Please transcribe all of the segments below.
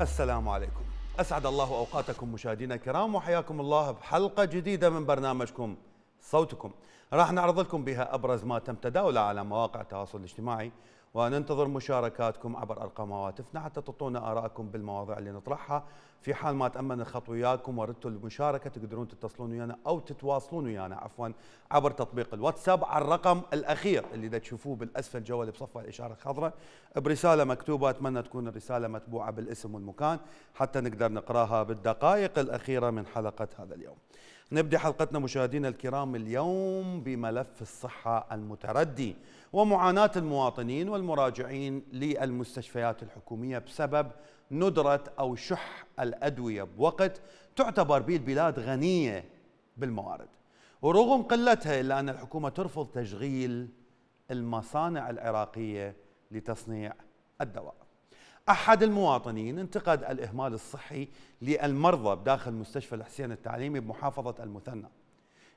السلام عليكم، أسعد الله أوقاتكم مشاهدينا الكرام، وحياكم الله بحلقة جديدة من برنامجكم صوتكم. راح نعرض لكم بها أبرز ما تم تداوله على مواقع التواصل الاجتماعي، وننتظر مشاركاتكم عبر أرقام هواتفنا حتى تعطونا آراءكم بالمواضيع اللي نطرحها. في حال ما تأمن الخط وياكم وردتوا المشاركة تقدرون تتصلون ويانا أو تتواصلون ويانا عفوا عبر تطبيق الواتساب على الرقم الأخير اللي دا تشوفوه بالأسفل جوالي بصفة الإشارة الخضراء برسالة مكتوبة. أتمنى تكون الرسالة متبوعة بالاسم والمكان حتى نقدر نقراها بالدقائق الأخيرة من حلقة هذا اليوم. نبدأ حلقتنا مشاهدينا الكرام اليوم بملف الصحة المتردي ومعاناة المواطنين والمراجعين للمستشفيات الحكومية بسبب ندرة أو شح الأدوية بوقت تعتبر به البلاد غنية بالموارد، ورغم قلتها إلا أن الحكومة ترفض تشغيل المصانع العراقية لتصنيع الدواء. أحد المواطنين انتقد الإهمال الصحي للمرضى بداخل مستشفى الحسين التعليمي بمحافظة المثنى،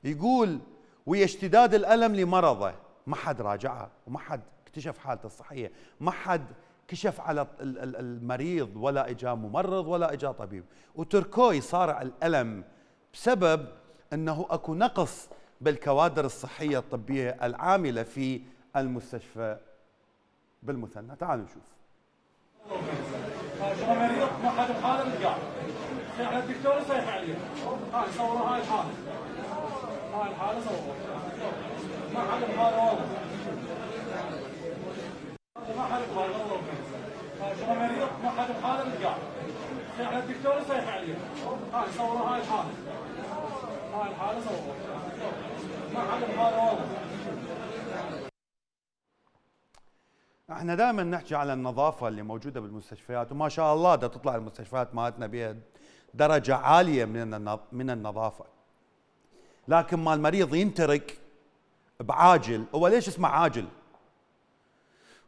يقول ويا اشتداد الألم لمرضه ما حد راجعه وما حد اكتشف حالته الصحية، ما حد كشف على المريض ولا إجا ممرض ولا إجا طبيب، وتركوه يصارع الألم بسبب أنه أكو نقص بالكوادر الصحية الطبية العاملة في المستشفى بالمثنى. تعالوا نشوف. مريض ما حد بحاله متقاعد، صيح للدكتور وصيح عليه، هاي صوروا هاي الحالة، هاي الحالة صوروا، ما حد بحاله والله، ما حد بحاله والله، مريض ما حد بحاله متقاعد، صيح للدكتور وصيح عليه، هاي صوروا هاي الحالة، هاي الحالة صوروا، ما حد بحاله والله. احنا دائما نحكي على النظافه اللي موجوده بالمستشفيات، وما شاء الله دا تطلع المستشفيات مالتنا بها درجه عاليه من النظافه. لكن ما المريض ينترك بعاجل، هو ليش اسمه عاجل؟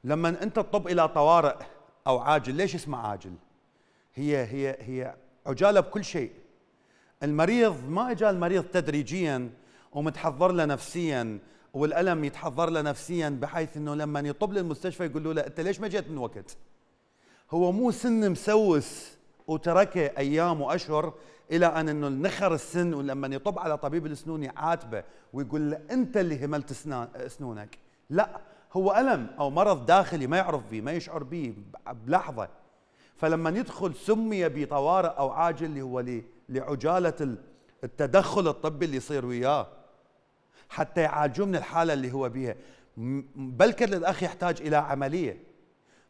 لما انت تطب الى طوارئ او عاجل ليش اسمه عاجل؟ هي عجاله بكل شيء. المريض ما اجى المريض تدريجيا ومتحضر له نفسيا، والألم يتحضر له نفسياً بحيث أنه لما يطب للمستشفى يقول له أنت ليش ما جيت من وقت؟ هو مو سن مسوس وتركه أيام وأشهر إلى أنه نخر السن، ولما يطب على طبيب الأسنون يعاتبه ويقول له أنت اللي هملت أسنونك. لا، هو ألم أو مرض داخلي ما يعرف به، ما يشعر به بلحظة. فلما يدخل سمي بطوارئ أو عاجل اللي هو لعجالة التدخل الطبي اللي يصير وياه حتى يعالجوا من الحالة اللي هو بيها، بل كل الأخ يحتاج إلى عملية.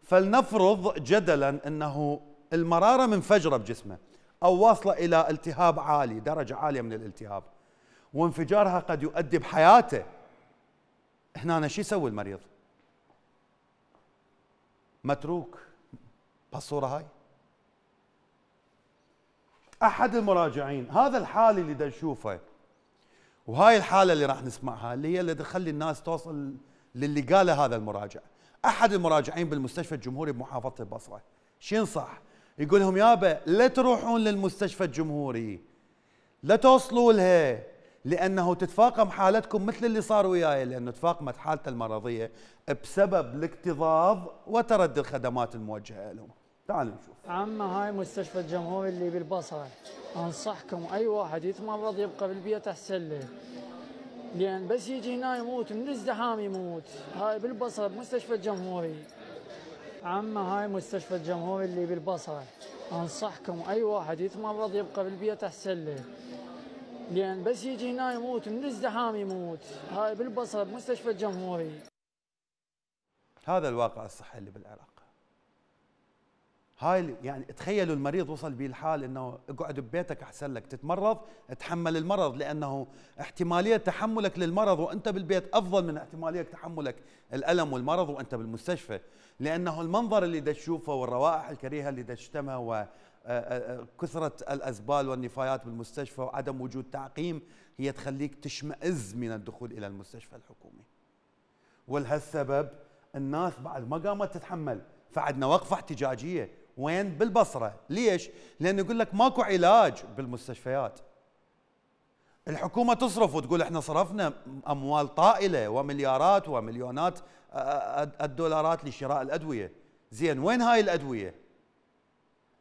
فلنفرض جدلاً أنه المرارة منفجرة بجسمه أو واصلة إلى التهاب عالي، درجة عالية من الالتهاب، وانفجارها قد يؤدي بحياته. هنا شو يسوي المريض؟ متروك بالصورة هاي. أحد المراجعين، هذا الحال اللي دا نشوفه وهاي الحالة اللي راح نسمعها اللي هي اللي تخلي الناس توصل للي قاله هذا المراجع. أحد المراجعين بالمستشفى الجمهوري بمحافظة البصرة شي ينصح؟ يقول لهم يابا لا تروحون للمستشفى الجمهوري، لا توصلوا لها، لأنه تتفاقم حالتكم مثل اللي صار وياي، لأنه تفاقمت حالته المرضية بسبب الاكتظاظ وتردي الخدمات الموجهة لهم. تعالوا نشوف. عمّا هاي مستشفى الجمهوري اللي بالبصرة، أنصحكم أي واحد يتمرض يبقى بالبيت أحسن له، لأن بس يجي هنا يموت من الازدحام يموت. هاي بالبصرة بمستشفى الجمهوري. عمّا هاي مستشفى الجمهوري اللي بالبصرة، أنصحكم أي واحد يتمرض يبقى بالبيت أحسن له، لأن بس يجي هنا يموت من الازدحام يموت. هاي بالبصرة بمستشفى الجمهوري. هذا الواقع الصحي اللي بالعراق. هاي يعني تخيلوا المريض وصل به الحال انه اقعد ببيتك احسن لك، تتمرض تحمل المرض، لانه احتماليه تحملك للمرض وانت بالبيت افضل من احتماليه تحملك الالم والمرض وانت بالمستشفى، لانه المنظر اللي دا تشوفه والروائح الكريهه اللي دا تشتمها وكثره الازبال والنفايات بالمستشفى وعدم وجود تعقيم هي تخليك تشمئز من الدخول الى المستشفى الحكومي. ولهالسبب الناس بعد ما قامت تتحمل فعدنا وقفه احتجاجيه. وين؟ بالبصرة. ليش؟ لأنه يقول لك ماكو علاج بالمستشفيات. الحكومة تصرف وتقول احنا صرفنا أموال طائلة ومليارات ومليونات الدولارات لشراء الأدوية. زين وين هاي الأدوية؟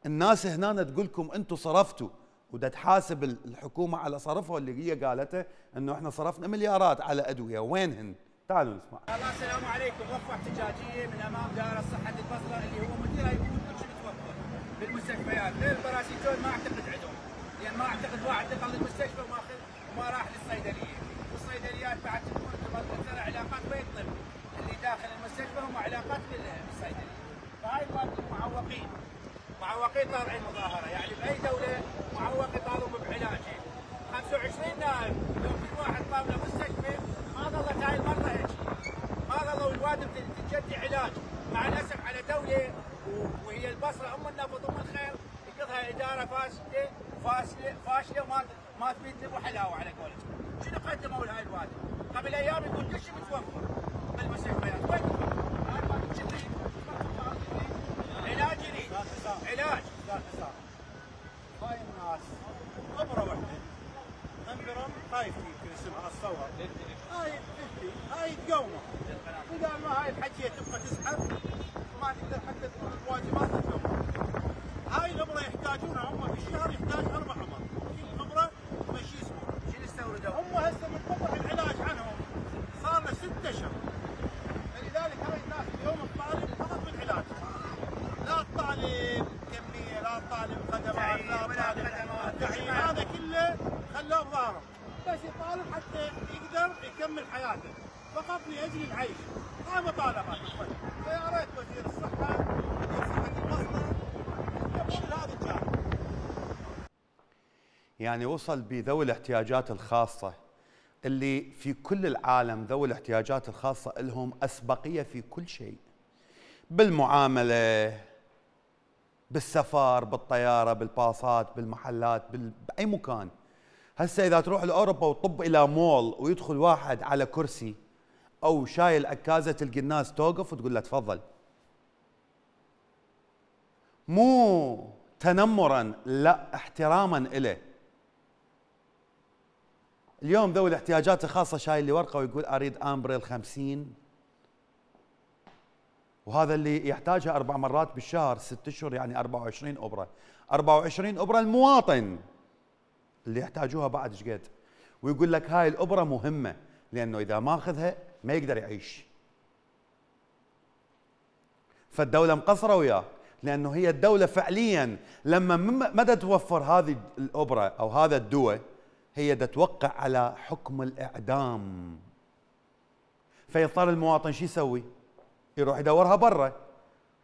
الناس هنا تقول لكم انتم صرفتوا، وده تحاسب الحكومه على صرفها اللي هي قالته انه احنا صرفنا مليارات على ادويه، وينهن؟ تعالوا نسمع. السلام عليكم، وقفه احتجاجيه من امام دائره صحه البصره اللي هو مديرها يقول كل شيء متوفر بالمستشفيات، غير الباراسيتول ما اعتقد عندهم، لان ما اعتقد واحد دخل المستشفى وما راح للصيدليه، والصيدليات بعد تكون ترى علاقات بيت طب، اللي داخل المستشفى هم علاقات بالصيدليه، فهاي معوقين. معوقين طالعين مظاهره، يعني باي دوله معوق يطالب بعلاجه. 25 نائب لو في واحد طالب له مستشفى ما ظلت هاي المرضى هيك، ما ظلوا الوادم تجدي علاج، مع الاسف على دوله وهي البصره ام النفط ام الخير يقضها اداره فاشله ما تفيد لب وحلاوه على قولتهم. شنو قدموا لهاي الوادم؟ قبل ايام يقول كل شيء متوفر بالمستشفيات، وين متوفر؟ هاي الوادم شو تريد؟ علاج يريد، علاج. هاي الناس خبره وحده خنبرهم خايفين اسمها الثوره، هاي تبكي هاي تقومه، اذا ما هاي الحكيه تبقى تسحب ما تقدر حتى تقوم بواجبات الدوله. هاي الخبره يحتاجونها هم بالشهر، يحتاج 4 أمر، شيل خبره ومشي اسمه. شنو يستوردون؟ هم هسه من قطع العلاج عنهم صار له 6 أشهر، فلذلك هاي الناس اليوم الطالب فقط بالعلاج، لا الطالب كميه، لا الطالب خدمات، لا الطالب تعيين، هذا كله خلوه بظهره بس يطالب حتى يقدر يكمل حياته فقط لاجل العيش. هاي مطالبات الطلبه، فيا ريت وزير الصحه وزير صحه البصره يقبل هذا الجانب. يعني وصل بذوي الاحتياجات الخاصه اللي في كل العالم، ذوي الاحتياجات الخاصه لهم اسبقيه في كل شيء، بالمعامله، بالسفر، بالطياره، بالباصات، بالمحلات، باي مكان. هسه اذا تروح لاوروبا وتطب الى مول ويدخل واحد على كرسي او شايل عكازه، تلقي الناس توقف وتقول له تفضل، مو تنمرا لا احتراما له. اليوم ذوي الاحتياجات الخاصه شايل لي ورقه ويقول اريد امبريل 50، وهذا اللي يحتاجها 4 مرات بالشهر 6 أشهر، يعني 24 ابره، 24 ابره المواطن اللي يحتاجوها بعد ايش قد، ويقول لك هاي الابره مهمه لانه اذا ما اخذها ما يقدر يعيش. فالدوله مقصره وياه، لانه هي الدوله فعليا لما ما توفر هذه الابره او هذا الدواء هي تتوقع على حكم الاعدام. فيضطر المواطن شو يسوي؟ يروح يدورها برا،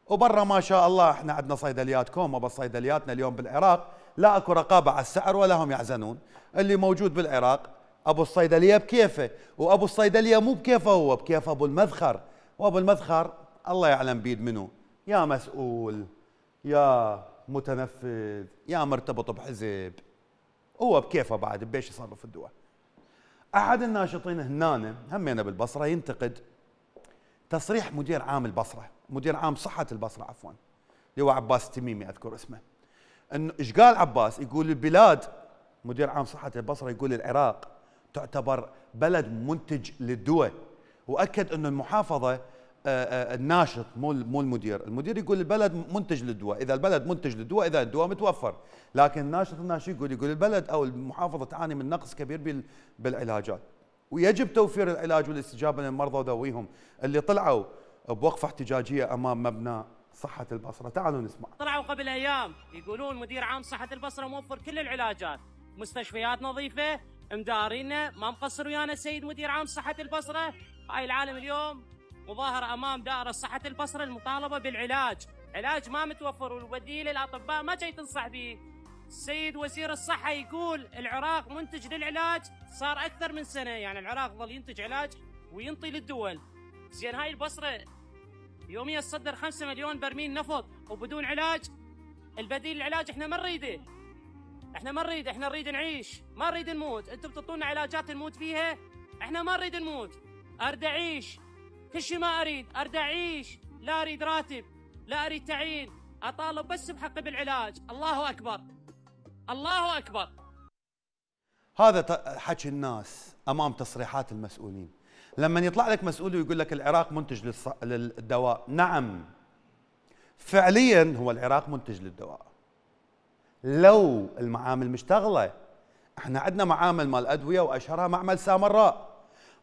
وبرا ما شاء الله احنا عندنا صيدليات كوما، بس صيدلياتنا اليوم بالعراق لا اكو رقابه على السعر ولا هم يحزنون. اللي موجود بالعراق ابو الصيدليه بكيفه، وابو الصيدليه مو بكيفه هو، بكيف ابو المذخر، وابو المذخر الله يعلم بيد منو، يا مسؤول يا متنفذ يا مرتبط بحزب، هو بكيفه بعد بيش يصرف الدواء. احد الناشطين هنا همينا بالبصره ينتقد تصريح مدير عام البصره، مدير عام صحه البصره عفوا، اللي هو عباس التميمي اذكر اسمه. انه ايش قال عباس؟ يقول البلاد، مدير عام صحه البصره يقول العراق تعتبر بلد منتج للدواء، واكد انه المحافظه الناشط مو المدير، المدير يقول البلد منتج للدواء، اذا البلد منتج للدواء اذا الدواء متوفر، لكن الناشط يقول البلد او المحافظه تعاني من نقص كبير بالعلاجات، ويجب توفير العلاج والاستجابه للمرضى وذويهم اللي طلعوا بوقفه احتجاجيه امام مبنى صحة البصرة. تعالوا نسمع. طلعوا قبل أيام يقولون مدير عام صحة البصرة موفر كل العلاجات، مستشفيات نظيفة، مدارينا ما مقصر ويانا السيد مدير عام صحة البصرة. هاي العالم اليوم مظاهرة أمام دائرة صحة البصرة المطالبة بالعلاج، علاج ما متوفر والبديل الأطباء ما جاي تنصح به. السيد وزير الصحة يقول العراق منتج للعلاج صار أكثر من سنة، يعني العراق ظل ينتج علاج وينطي للدول. زين هاي البصرة يوميا تصدر 5 مليون برميل نفط، وبدون علاج البديل العلاج احنا ما نريده، احنا نريد نعيش ما نريد نموت. انتم بتعطونا علاجات نموت فيها، احنا ما نريد نموت، اريد اعيش، كل شيء ما اريد، اريد اعيش، لا اريد راتب لا اريد تعيين، اطالب بس بحقي بالعلاج. الله اكبر الله اكبر. هذا حكي الناس امام تصريحات المسؤولين. لما يطلع لك مسؤول ويقول لك العراق منتج للدواء، نعم فعليا هو العراق منتج للدواء، لو المعامل مشتغله. احنا عندنا معامل مال ادويه واشهرها معمل سامراء.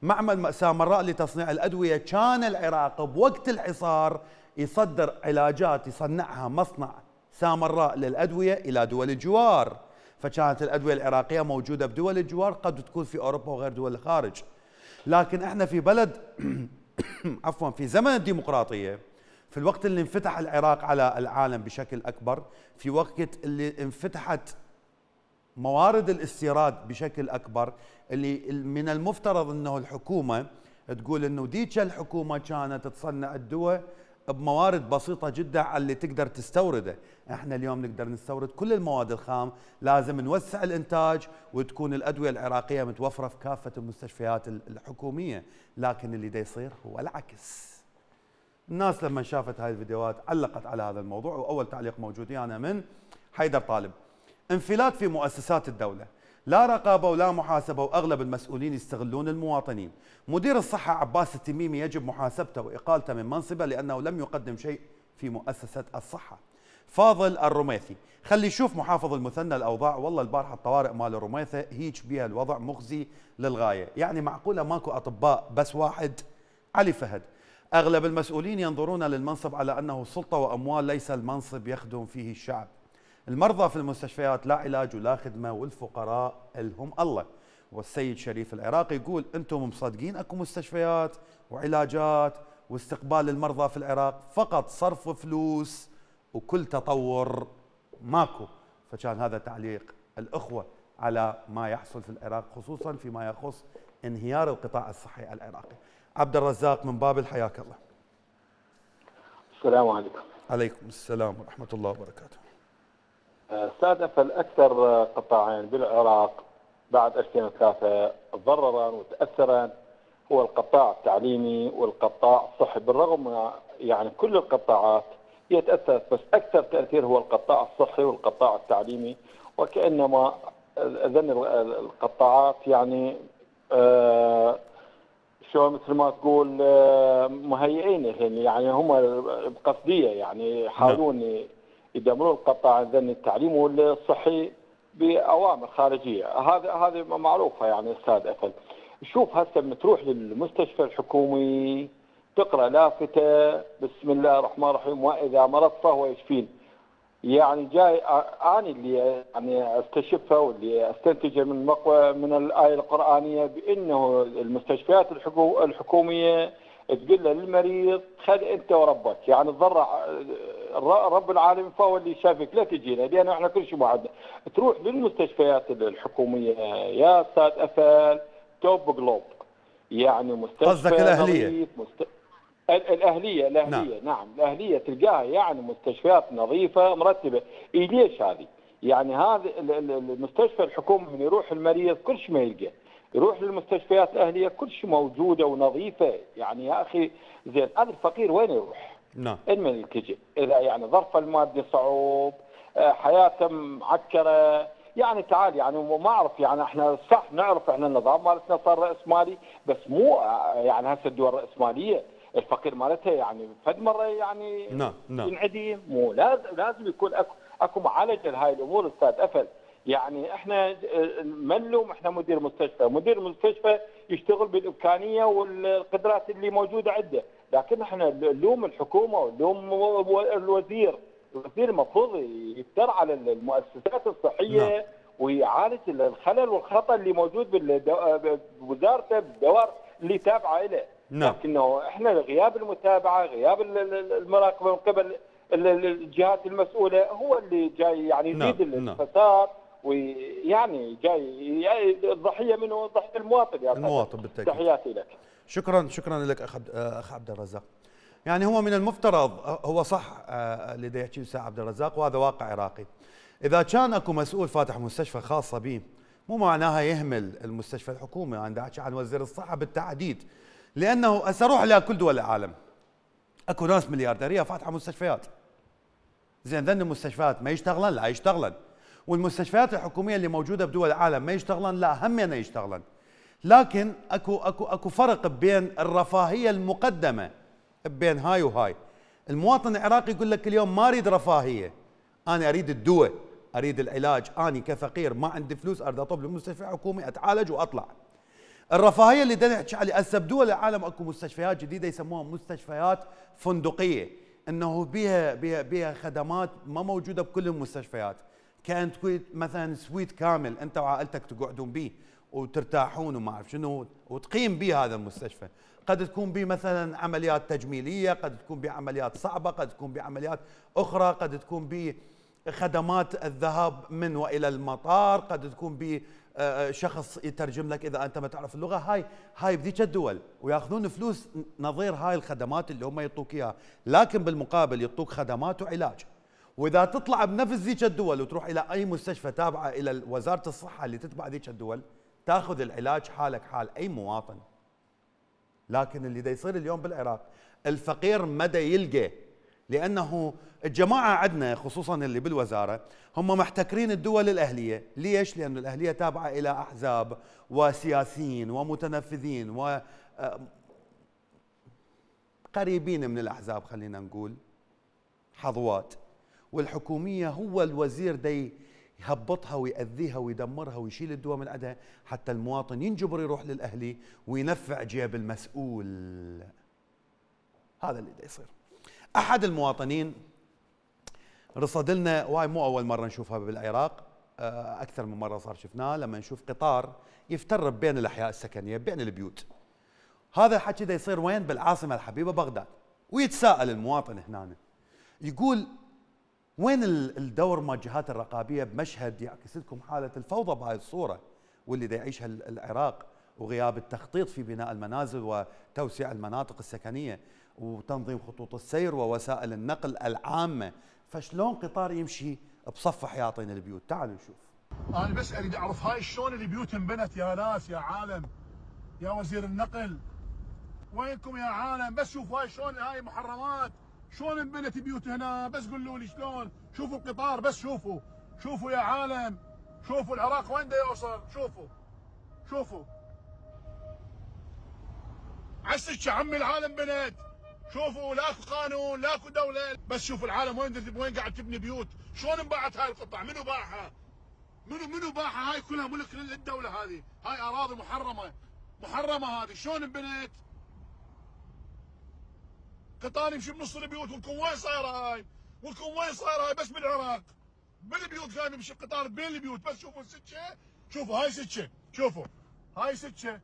معمل سامراء لتصنيع الادويه كان العراق بوقت الحصار يصدر علاجات يصنعها مصنع سامراء للادويه الى دول الجوار، فكانت الادويه العراقيه موجوده بدول الجوار، قد تكون في اوروبا وغير دول الخارج. لكن احنا في بلد عفوا في زمن الديمقراطيه، في الوقت اللي انفتح العراق على العالم بشكل اكبر، في وقت اللي انفتحت موارد الاستيراد بشكل اكبر، اللي من المفترض انه الحكومه تقول انه ديك الحكومه كانت تصنع الدواء بموارد بسيطه جدا على اللي تقدر تستورده. احنا اليوم نقدر نستورد كل المواد الخام، لازم نوسع الانتاج وتكون الادويه العراقيه متوفره في كافه المستشفيات الحكوميه. لكن اللي دا يصير هو العكس. الناس لما شافت هاي الفيديوهات علقت على هذا الموضوع، واول تعليق موجود انا من حيدر طالب. انفلات في مؤسسات الدولة، لا رقابة ولا محاسبة، وأغلب المسؤولين يستغلون المواطنين. مدير الصحة عباس التميمي يجب محاسبته وإقالته من منصبه لأنه لم يقدم شيء في مؤسسة الصحة. فاضل الرميثي، خلي يشوف محافظ المثنى الأوضاع، والله البارحة الطوارئ مال الرميثة هيج بيها الوضع مخزي للغاية. يعني معقولة ماكو أطباء بس واحد علي فهد؟ أغلب المسؤولين ينظرون للمنصب على أنه سلطة وأموال، ليس المنصب يخدم فيه الشعب. المرضى في المستشفيات لا علاج ولا خدمة، والفقراء الهم الله. والسيد شريف العراقي يقول أنتم مصدقين أكو مستشفيات وعلاجات واستقبال المرضى في العراق، فقط صرف فلوس وكل تطور ماكو. فكان هذا تعليق الأخوة على ما يحصل في العراق، خصوصا فيما يخص انهيار القطاع الصحي العراقي. عبد الرزاق من بابل، حياك الله. السلام عليكم. عليكم السلام ورحمة الله وبركاته. استهدف الأكثر قطاعين بالعراق بعد 2003 تضررا وتأثرا، هو القطاع التعليمي والقطاع الصحي، بالرغم يعني كل القطاعات هي تأثرت، بس أكثر تأثير هو القطاع الصحي والقطاع التعليمي، وكأنما أذن القطاعات يعني شو مثل ما تقول مهيئين، يعني هم بقصدية يعني يحاولون يدمروا القطاع التعليم والصحي باوامر خارجيه، هذه معروفه يعني استاذ أفل. شوف هسه لما تروح للمستشفى الحكومي تقرا لافته بسم الله الرحمن الرحيم واذا مرضت فهو يشفين. يعني جاي اني اللي يعني استشفه واللي استنتجه من الايه القرانيه بانه المستشفيات الحكوميه تقول له للمريض خذ انت وربك، يعني تضرع رب العالمين فهو اللي شافك، لا تجينا لان احنا كل شيء ما عندنا. تروح للمستشفيات الحكوميه يا استاذ أفل توب جلوب، يعني مستشفى قصدك الاهليه؟ الاهليه نعم الاهليه تلقاها يعني مستشفيات نظيفه مرتبه. إيه ليش هذه؟ يعني هذا المستشفى الحكومي من يروح المريض كل شيء ما يلقى، يروح للمستشفيات الاهليه كل شيء موجوده ونظيفه. يعني يا اخي زين هذا الفقير وين يروح؟ نعم من يلتجئ؟ اذا يعني ظرفه المادي صعوب، حياته معكره، يعني تعال يعني ما اعرف يعني احنا صح نعرف احنا النظام مالتنا صار راس مالي، بس مو يعني هسه الدول راس ماليه الفقير مالتها يعني فد مره يعني ينعدم، مو لازم يكون اكو معالجه لهاي الامور استاذ أفل. يعني احنا منلوم احنا مدير مستشفى يشتغل بالامكانيه والقدرات اللي موجوده عنده، لكن احنا نلوم الحكومه ونلوم الوزير. الوزير المفروض يفتر على المؤسسات الصحيه ويعالج الخلل والخطا اللي موجود بوزارته بالدوائر اللي تابعه له، لكنه احنا غياب المتابعه، غياب المراقبه من قبل الجهات المسؤوله هو اللي جاي يعني يزيد الفساد، ويعني جاي الضحيه منه ضحيه المواطن. يا المواطن بالتاكيد. تحياتي لك. شكرا لك اخ عبد الرزاق. يعني هو من المفترض، هو صح اللي دا يحكي ساعه عبد الرزاق، وهذا واقع عراقي. اذا كان اكو مسؤول فاتح مستشفى خاصه به، مو معناها يهمل المستشفى الحكومي. انا دا احكي عن وزير الصحه بالتحديد، لانه اروح لكل دول العالم اكو ناس مليارديريه فاتحه مستشفيات. زين ذن المستشفيات ما يشتغلن؟ لا يشتغلن. والمستشفيات الحكوميه اللي موجوده بدول العالم ما يشتغلن؟ لا هم يشتغلن. لكن اكو فرق بين الرفاهيه المقدمه بين هاي وهاي. المواطن العراقي يقول لك اليوم ما اريد رفاهيه، انا اريد الدواء، اريد العلاج، اني كفقير ما عندي فلوس اريد اطب لمستشفى حكومي اتعالج واطلع. الرفاهيه اللي بدنا نحكي عليها هسه بدول العالم اكو مستشفيات جديده يسموها مستشفيات فندقيه، انه بيها خدمات ما موجوده بكل المستشفيات، كان مثلا سويت كامل انت وعائلتك تقعدون به وترتاحون وما اعرف شنو وتقيم به هذا المستشفى، قد تكون به مثلا عمليات تجميليه، قد تكون به عمليات صعبه، قد تكون به عمليات اخرى، قد تكون به خدمات الذهاب من والى المطار، قد تكون به شخص يترجم لك اذا انت ما تعرف اللغه، هاي بذيك الدول وياخذون فلوس نظير هاي الخدمات اللي هم يعطوك اياها، لكن بالمقابل يعطوك خدمات وعلاج. واذا تطلع بنفس ذيك الدول وتروح الى اي مستشفى تابعه الى وزاره الصحه اللي تتبع ذيك الدول تاخذ العلاج حالك حال اي مواطن. لكن اللي دا يصير اليوم بالعراق الفقير مدى يلقى، لانه الجماعه عندنا خصوصا اللي بالوزاره هم محتكرين الدول الاهليه، ليش؟ لان الاهليه تابعه الى احزاب وسياسيين ومتنفذين و قريبين من الاحزاب خلينا نقول حظوات، والحكوميه هو الوزير دي يهبطها ويأذيها ويدمرها ويشيل الدواء من عندها حتى المواطن ينجبر يروح للأهلي وينفع جيب المسؤول. هذا اللي دا يصير. أحد المواطنين رصد لنا، وهي مو أول مرة نشوفها بالعراق، أكثر من مرة صار شفناه، لما نشوف قطار يفترب بين الأحياء السكنية بين البيوت. هذا الحكي دا يصير وين؟ بالعاصمة الحبيبة بغداد. ويتساءل المواطن هنا يقول وين الدور مال الجهات الرقابيه بمشهد يعكس لكم حاله الفوضى بهاي الصوره واللي دا يعيشها العراق، وغياب التخطيط في بناء المنازل وتوسيع المناطق السكنيه وتنظيم خطوط السير ووسائل النقل العامه، فشلون قطار يمشي بصف حياطين البيوت؟ تعالوا نشوف. انا بس اريد اعرف هاي شلون البيوت انبنت يا ناس يا عالم يا وزير النقل، وينكم يا عالم؟ بس شوف هاي شلون، هاي محرمات شلون انبنت بيوت هنا، بس قولوا لي شلون. شوفوا القطار، بس شوفوا، شوفوا يا عالم، شوفوا العراق وين دا يوصل، شوفوا شوفوا عسك يا عمي العالم بنت. شوفوا لا اكو قانون لا اكو دوله، بس شوفوا العالم وين قاعد تبني بيوت، شلون انباعت هاي القطع، منو باعها؟ منو باعها؟ هاي كلها ملك للدوله، هذه هاي اراضي محرمه، محرمه هذه شلون انبنت؟ قطار يمشي بنص البيوت، والكم وين صايره هاي؟ والكم وين صايره هاي؟ بس بالعراق بالبيوت كان يمشي القطار بين البيوت، بس شوفوا السكه، شوفوا هاي سكه، شوفوا هاي سكه،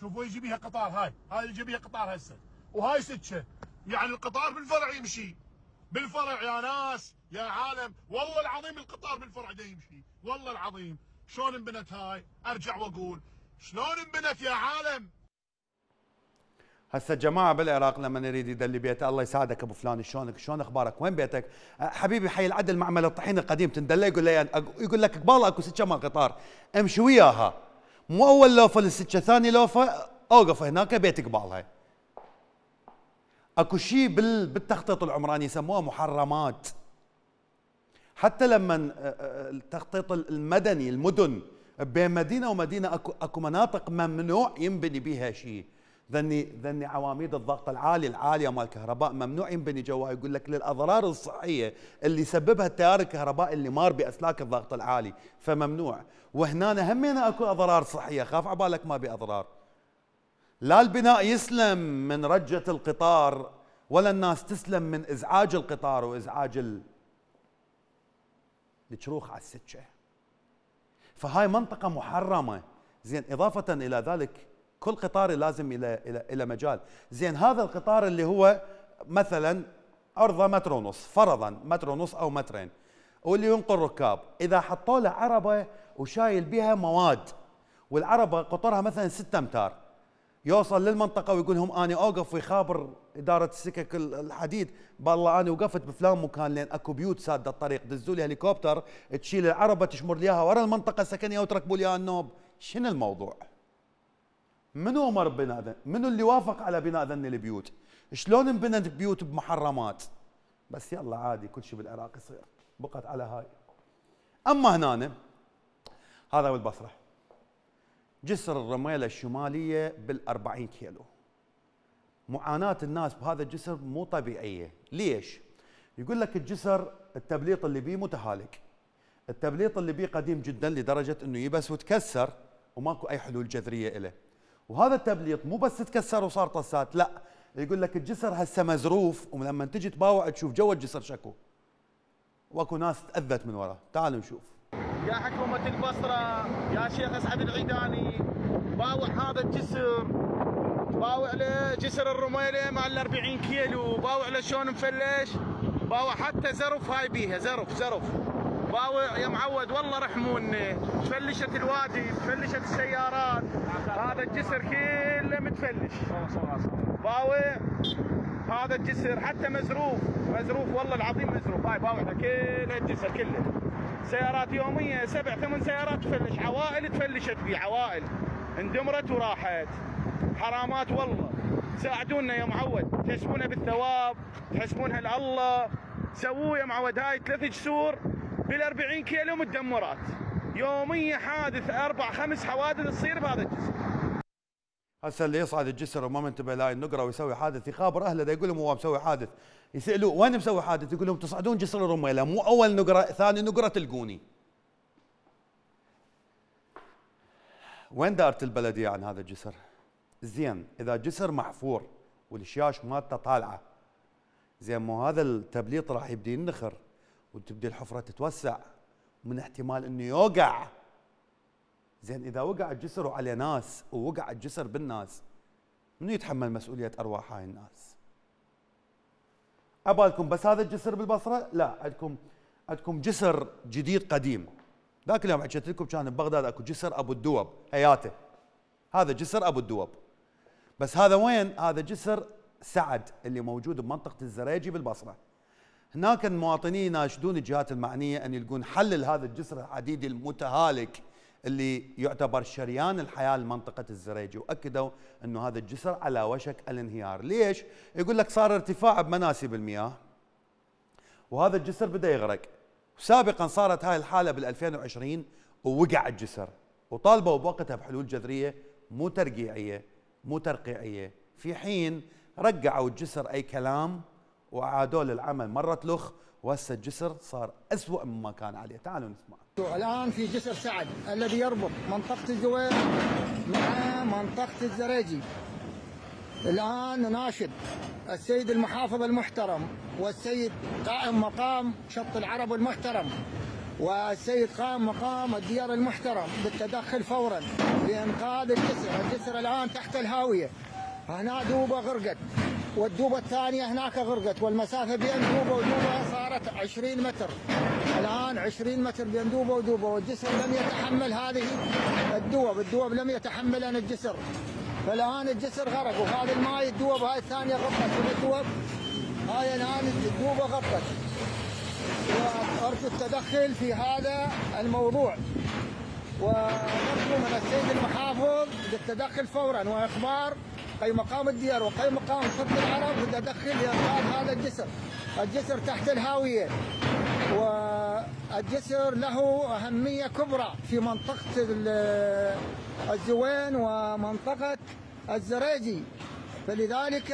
شوفوا يجي بيها قطار، هاي يجي بيها قطار هسه، وهاي سكه، يعني القطار بالفرع يمشي، بالفرع يا ناس يا عالم، والله العظيم القطار بالفرع دا يمشي، والله العظيم. شلون انبنت هاي؟ ارجع واقول شلون انبنت يا عالم. هسه جماعة بالعراق لما نريد يدلي بيته، الله يساعدك ابو فلان شلونك شلون اخبارك وين بيتك؟ حبيبي حي العدل معمل الطحين القديم تندلى، يقول لي يقول لك قبال اكو سكه مال قطار امشي وياها، مو اول لوفه للسكه ثاني لوفه اوقف هناك بيت قبالها. اكو شيء بالتخطيط العمراني يسموها محرمات. حتى لما التخطيط المدني المدن بين مدينه ومدينه اكو مناطق ممنوع ينبني بها شيء. ذني عواميد الضغط العاليه مال الكهرباء ممنوع ينبني جوا، يقول لك للاضرار الصحيه اللي يسببها التيار الكهرباء اللي مار باسلاك الضغط العالي فممنوع. وهنا همينا اكو اضرار صحيه، خاف عبالك ما باضرار، لا البناء يسلم من رجه القطار ولا الناس تسلم من ازعاج القطار وازعاج الشروخ على السكه. فهاي منطقه محرمه. زين اضافه الى ذلك كل قطار لازم الى مجال، زين هذا القطار اللي هو مثلا عرضه متر ونص فرضا، متر ونص او مترين، واللي ينقل ركاب، اذا حطوا له عربه وشايل بها مواد والعربه قطرها مثلا 6 امتار، يوصل للمنطقه ويقول لهم اني اوقف، ويخابر اداره السكك الحديد بالله اني وقفت بفلان مكان لان اكو بيوت ساده الطريق، دزوا لي هليكوبتر تشيل العربه تشمر ليها ورا المنطقه السكنيه وتركبوا ليها النوب. شنو الموضوع؟ منو امر ببناء ذن؟ منو اللي وافق على بناء ذن البيوت؟ شلون انبنت بيوت بمحرمات؟ بس يلا عادي كل شيء بالعراق يصير، بقت على هاي. اما هنا هذا بالبصره جسر الرميله الشماليه بال40 كيلو. معاناه الناس بهذا الجسر مو طبيعيه، ليش؟ يقول لك الجسر التبليط اللي بيه متهالك، التبليط اللي بيه قديم جدا لدرجه انه يبس وتكسر وماكو اي حلول جذريه له. وهذا التبليط مو بس تكسر وصار طاسات، لا، يقول لك الجسر هسه مزروف، ولما تجي تباوع تشوف جوا الجسر شكو، واكو ناس تاذت من وراه. تعالوا نشوف. يا حكومه البصره، يا شيخ اسعد العيداني، باوع هذا الجسر، باوع له جسر الرميله مع ال 40 كيلو، باوع له شلون مفلش، باوع حتى زرف هاي بيها، زرف باوع يا معود، والله رحمونا، تفلشت الوادي، تفلشت السيارات، هذا الجسر كله متفلش. باوع هذا الجسر حتى مزروف والله العظيم مزروف، هاي باوعنا كله الجسر كله. سيارات يوميه 7-8 سيارات تفلش، عوائل تفلشت بيه، عوائل اندمرت وراحت، حرامات والله. ساعدونا يا معود، تحسبونها بالثواب، تحسبونها لله، سووا يا معود. هاي 3 جسور بال40 كيلو متدمرات يوميا، حادث 4-5 حوادث تصير بهذا الجسر. هسه اللي يصعد الجسر وما منتبه لاي النقره ويسوي حادث يخابر اهله، يقول لهم هو مسوي حادث، يسالوه وين مسوي حادث؟ يقول لهم تصعدون جسر الرميله، مو اول نقره، ثاني نقره تلقوني. وين دارت البلديه عن هذا الجسر؟ زين اذا جسر محفور والشياش مالته طالعه، زين مو هذا التبليط راح يبدي ينخر وتبدي الحفرة تتوسع، ومن احتمال انه يوقع. زين اذا وقع الجسر وعلى ناس، ووقع الجسر بالناس، منو يتحمل مسؤولية ارواح هاي الناس؟ ابالكم بس هذا الجسر بالبصرة؟ لا، عندكم جسر جديد قديم. ذاك اليوم حكيت لكم كان ببغداد اكو جسر ابو الدوب، حياته. هذا جسر ابو الدوب. بس هذا وين؟ هذا جسر سعد اللي موجود بمنطقة الزريجي بالبصرة. هناك المواطنين يناشدون الجهات المعنيه ان يلقون حل لهذا الجسر الحديدي المتهالك اللي يعتبر شريان الحياه لمنطقه الزريجي، واكدوا انه هذا الجسر على وشك الانهيار. ليش؟ يقول لك صار ارتفاع بمناسيب المياه وهذا الجسر بدا يغرق، وسابقا صارت هاي الحاله بال2020 ووقع الجسر، وطالبوا بوقتها بحلول جذريه مو ترقيعيه، في حين رجعوا الجسر اي كلام وعادوا للعمل مرة لخ، وهسه الجسر صار أسوأ مما كان عليه. تعالوا نسمع. الآن في جسر سعد الذي يربط منطقة الزوير مع منطقة الزريجي. الآن نناشد السيد المحافظ المحترم والسيد قائم مقام شط العرب المحترم والسيد قائم مقام الديار المحترم بالتدخل فورا لإنقاذ الجسر. الجسر الآن تحت الهاوية، هنا دوبة غرقت والدوبة الثانية هناك غرقت، والمسافة بين دوبة ودوبة صارت 20 متر، الآن 20 متر بين دوبة ودوبة، والجسر لم يتحمل هذه الدوب لم يتحمل أن الجسر، فالآن الجسر غرق، وهذا الماء الدوب هاي الثانية غطت، والدوب هاي الآن الدوبة غطت، وأرجو التدخل في هذا الموضوع، ونرجو من السيد المحافظ بالتدخل فورا وإخبار قيم مقام الديار وقيم مقام شط العرب وتدخل لإنقاذ هذا الجسر. الجسر تحت الهاوية، والجسر له أهمية كبرى في منطقة الزوين ومنطقة الزريجي، فلذلك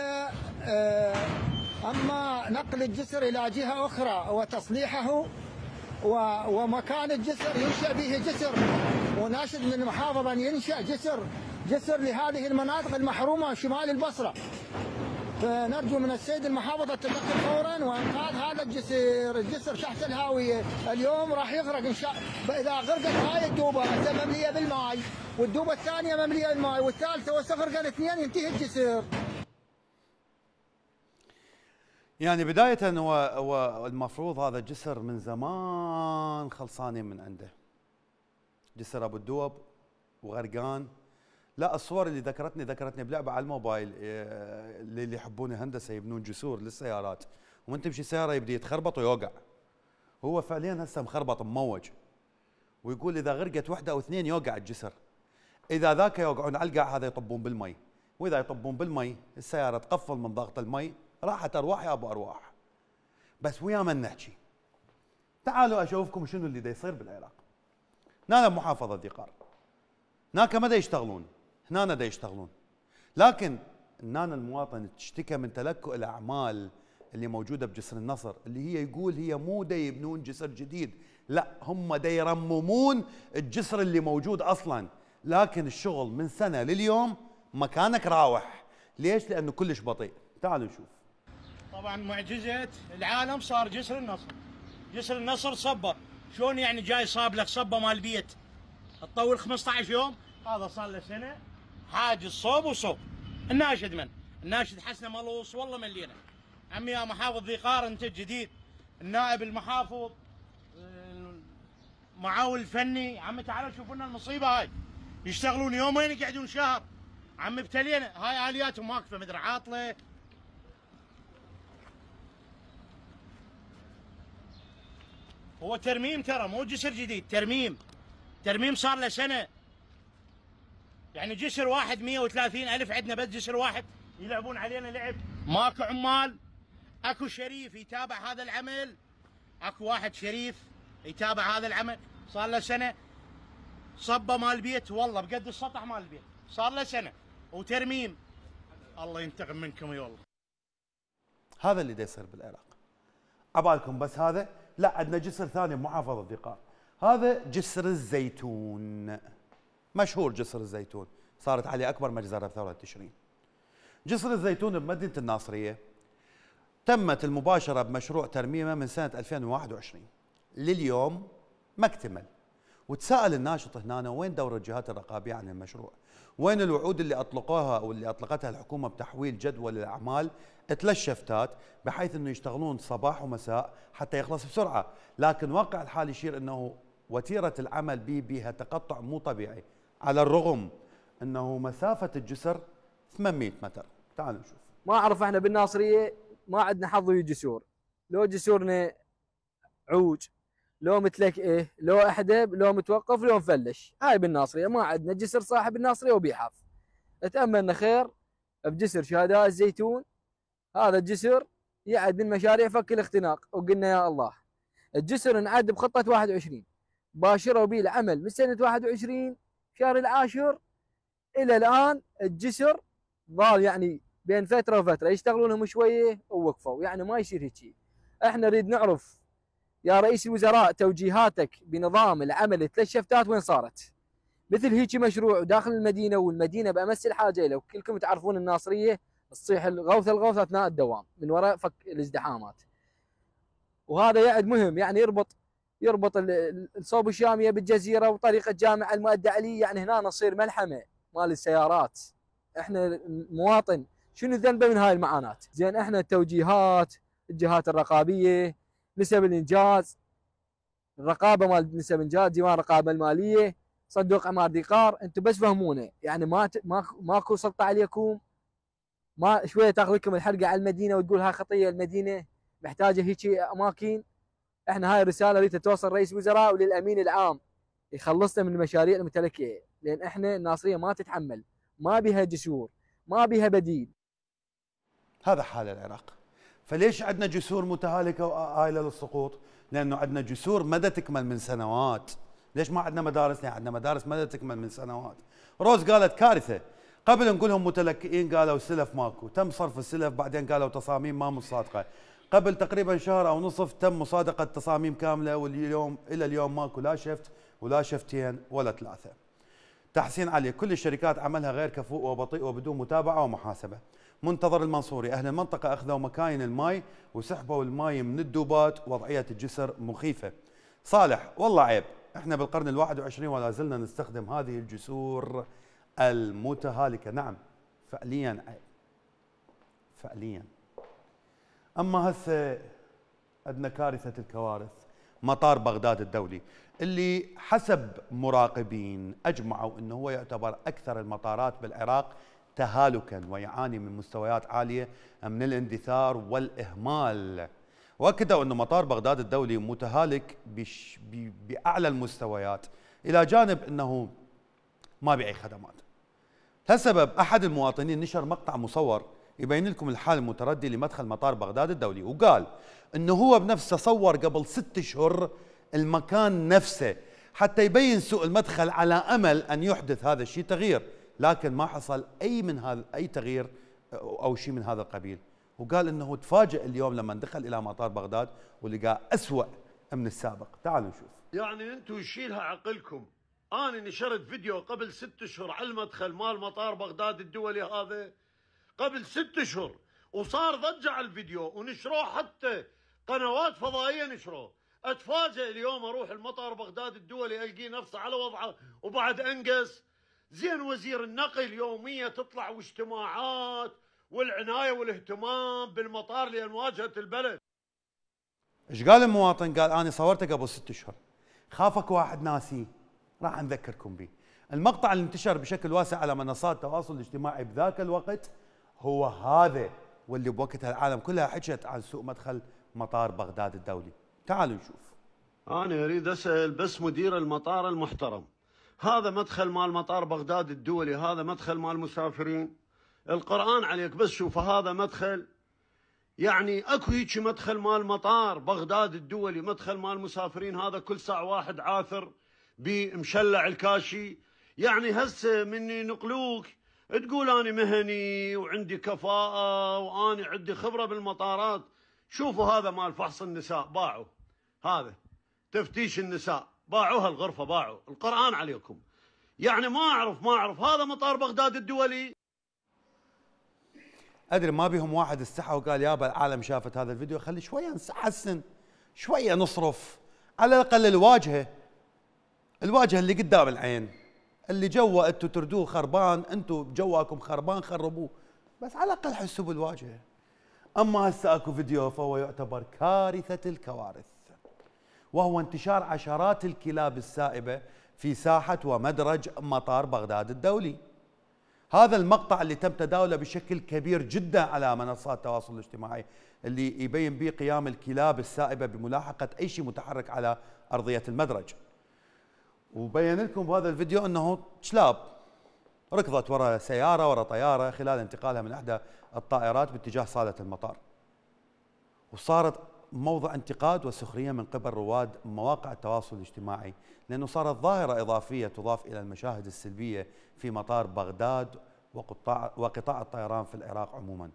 أما نقل الجسر إلى جهة أخرى وتصليحه ومكان الجسر ينشأ به جسر، وناشد من المحافظة أن ينشأ جسر لهذه المناطق المحرومة شمال البصرة، فنرجو من السيد المحافظ التدخل فورا وإنقاذ هذا الجسر تحت الهاوية. اليوم راح يغرق إن شاء الله، إذا غرقت هاي الدوبة مملية بالماء والدوبة الثانية مملية بالماء والثالثة والسفرقة الاثنين ينتهي الجسر. يعني بداية هو المفروض هذا الجسر من زمان خلصانين من عنده، جسر أبو الدوب وغرقان. لا، الصور اللي ذكرتني بلعبه على الموبايل، اللي يحبون الهندسه يبنون جسور للسيارات، ومن تمشي سياره يبدي يتخربط ويوقع. هو فعليا هسه مخربط مموج، ويقول اذا غرقت وحده او اثنين يوقع الجسر، اذا ذاك يوقعون على القاع، هذا يطبون بالمي، واذا يطبون بالمي السياره تقفل من ضغط المي. راحت ارواح يا ابو ارواح. بس ويا من نحكي، تعالوا اشوفكم شنو اللي دا يصير بالعراق. هنا محافظه ذي قار، هناك ما دا يشتغلون، هنا دا يشتغلون، لكن هنا المواطن تشتكى من تلكؤ الاعمال اللي موجوده بجسر النصر، اللي هي يقول هي مو دا يبنون جسر جديد، لا، هم دا يرممون الجسر اللي موجود أصلا، لكن الشغل من سنة لليوم مكانك راوح. ليش؟ لأنه كلش بطيء. تعالوا نشوف. طبعا معجزة العالم صار جسر النصر. جسر النصر صبة، شلون يعني جاي صاب لك صبة مال بيت تطول 15 يوم، هذا صار له سنة حاجز صوب وصوب. الناشد من؟ الناشد حسنه ملوص والله ملينا. عمي يا محافظ ذي قار انت الجديد، النائب المحافظ، المعاول الفني، عمي تعالوا شوفوا لنا المصيبه هاي. يشتغلون يومين يقعدون شهر. عمي ابتلينا، هاي الياتهم واقفه مدري عاطله. هو ترميم ترى، مو جسر جديد، ترميم. ترميم صار له سنه. يعني جسر واحد 130,000 عندنا، بس جسر واحد يلعبون علينا لعب. ماكو عمال، اكو شريف يتابع هذا العمل، اكو واحد شريف يتابع هذا العمل، صار له سنه. صبه مال بيت والله بقد السطح مال البيت، صار له سنه وترميم. الله ينتقم منكم يا والله. هذا اللي دا يصير بالعراق. عبالكم بس هذا؟ لا، عندنا جسر ثاني بمحافظه ذي قار، هذا جسر الزيتون. مشهور جسر الزيتون، صارت عليه أكبر مجزرة بثورة تشرين. جسر الزيتون بمدينة الناصرية تمت المباشرة بمشروع ترميمه من سنة 2021 لليوم ما اكتمل. وتساءل الناشط هنا وين دور الجهات الرقابية عن المشروع؟ وين الوعود اللي أطلقوها أو اللي أطلقتها الحكومة بتحويل جدول الأعمال ثلاث شفتات بحيث أنه يشتغلون صباح ومساء حتى يخلص بسرعة؟ لكن واقع الحال يشير أنه وتيرة العمل بيها تقطع مو طبيعي، على الرغم انه مسافه الجسر 800 متر. تعالوا نشوف. ما اعرف، احنا بالناصريه ما عندنا حظ ويا جسور، لو جسورنا عوج، لو متلك ايه، لو احدب، لو متوقف، لو مفلش. هاي بالناصريه ما عندنا جسر صاحب الناصريه وبيحاف. اتاملنا خير بجسر شهداء الزيتون. هذا الجسر يعد من مشاريع فك الاختناق، وقلنا يا الله الجسر انعد بخطه 21، باشروا به العمل من سنه 21 شهر العاشر الى الان. الجسر ضال يعني بين فتره وفتره يشتغلونهم شويه ووقفوا، يعني ما يصير هيك. احنا نريد نعرف يا رئيس الوزراء توجيهاتك بنظام العمل ثلاث شفتات وين صارت؟ مثل هيك مشروع داخل المدينه، والمدينه بامس الحاجه له. كلكم تعرفون الناصريه تصيح الغوث الغوث اثناء الدوام من وراء فك الازدحامات، وهذا يعد مهم. يعني يربط الصوب الشاميه بالجزيره وطريقه جامع المؤدى علي، يعني هنا نصير ملحمه مال السيارات. احنا المواطن شنو ذنبه من هاي المعاناه؟ زين احنا التوجيهات، الجهات الرقابيه، نسب الانجاز، الرقابه مال نسب الانجاز، ديوان الرقابه الماليه، صندوق عمار ذي قار، انتم بس فهمونا. يعني ماكو سلطه عليكم، ما شويه تاخذ لكم الحرقه على المدينه وتقول هاي خطيه المدينه محتاجه هيك اماكن. احنا هاي الرساله اريد توصل رئيس الوزراء وللامين العام يخلصنا من المشاريع المتلكه، لان احنا الناصريه ما تتحمل، ما بها جسور، ما بها بديل. هذا حال العراق. فليش عندنا جسور متهالكه وآيله للسقوط؟ لانه عندنا جسور مدى تكمل من سنوات. ليش ما عندنا مدارس؟ لان عندنا مدارس مدى تكمل من سنوات. روز قالت كارثه، قبل نقولهم متلكئين قالوا سلف ماكو، تم صرف السلف، بعدين قالوا تصاميم ما مش صادقه. قبل تقريبا شهر او نصف تم مصادقه تصاميم كامله، واليوم الى اليوم ماكو لا شفت ولا شفتين ولا ثلاثه. تحسين عليه، كل الشركات عملها غير كفوء وبطيء وبدون متابعه ومحاسبه. منتظر المنصوري، اهل المنطقه اخذوا مكاين الماي وسحبوا الماي من الدوبات، وضعيه الجسر مخيفه. صالح، والله عيب، احنا بالقرن ال21 ولا زلنا نستخدم هذه الجسور المتهالكه. نعم، فعليا عيب، فعليا. اما هسه عندنا كارثه الكوارث، مطار بغداد الدولي اللي حسب مراقبين اجمعوا انه هو يعتبر اكثر المطارات بالعراق تهالكا، ويعاني من مستويات عاليه من الاندثار والاهمال. واكدوا انه مطار بغداد الدولي متهالك باعلى المستويات، الى جانب انه ما بيعي خدمات. لهالسبب احد المواطنين نشر مقطع مصور يبين لكم الحال المتردي لمدخل مطار بغداد الدولي، وقال انه هو بنفسه صور قبل 6 أشهر المكان نفسه حتى يبين سوء المدخل، على امل ان يحدث هذا الشيء تغيير، لكن ما حصل اي تغيير او شيء من هذا القبيل. وقال انه تفاجئ اليوم لما دخل الى مطار بغداد ولقاه اسوأ من السابق. تعالوا نشوف. يعني انتم يشيلها عقلكم. انا نشرت فيديو قبل 6 اشهر على المدخل مال مطار بغداد الدولي هذا قبل 6 اشهر، وصار ضجه على الفيديو ونشروه، حتى قنوات فضائيه نشروه. اتفاجئ اليوم اروح المطار بغداد الدولي القي نفسه على وضعه وبعد انقص. زين وزير النقل يوميه تطلع واجتماعات والعنايه والاهتمام بالمطار لمواجهه البلد. ايش قال المواطن؟ قال انا صورته قبل 6 اشهر، خافك واحد ناسي، راح نذكركم به. المقطع اللي انتشر بشكل واسع على منصات التواصل الاجتماعي بذاك الوقت هو هذا، واللي بوقتها العالم كلها حكت عن سوء مدخل مطار بغداد الدولي. تعالوا نشوف. انا اريد اسال بس مدير المطار المحترم، هذا مدخل مال مطار بغداد الدولي، هذا مدخل مال مسافرين؟ القرآن عليك بس شوف، هذا مدخل؟ يعني اكو هيك مدخل مال مطار بغداد الدولي، مدخل مال مسافرين، هذا كل ساعة واحد عاثر بمشلع الكاشي. يعني هسه مني نقلوك تقول انا مهني وعندي كفاءة وانا عندي خبرة بالمطارات. شوفوا هذا مال فحص النساء باعوا، هذا تفتيش النساء باعوها الغرفة باعوا، القرآن عليكم. يعني ما اعرف هذا مطار بغداد الدولي. ادري ما بيهم واحد استحى وقال يابا العالم شافت هذا الفيديو، خلي شويه نحسن، شويه نصرف على الاقل. الواجهه اللي قدام العين، اللي جوا انتم تردوه خربان، انتم جواكم خربان خربوه، بس على الاقل حسوا بالواجهه. اما هسه اكو فيديو فهو يعتبر كارثه الكوارث، وهو انتشار عشرات الكلاب السائبه في ساحه ومدرج مطار بغداد الدولي. هذا المقطع اللي تم تداوله بشكل كبير جدا على منصات التواصل الاجتماعي، اللي يبين به قيام الكلاب السائبة بملاحقة أي شيء متحرك على أرضية المدرج. وبين لكم بهذا الفيديو أنه كلاب ركضت وراء سيارة وراء طيارة خلال انتقالها من إحدى الطائرات باتجاه صالة المطار، وصارت موضع انتقاد وسخرية من قبل رواد مواقع التواصل الاجتماعي، لأنه صارت ظاهرة إضافية تضاف إلى المشاهد السلبية في مطار بغداد وقطاع الطيران في العراق عموما.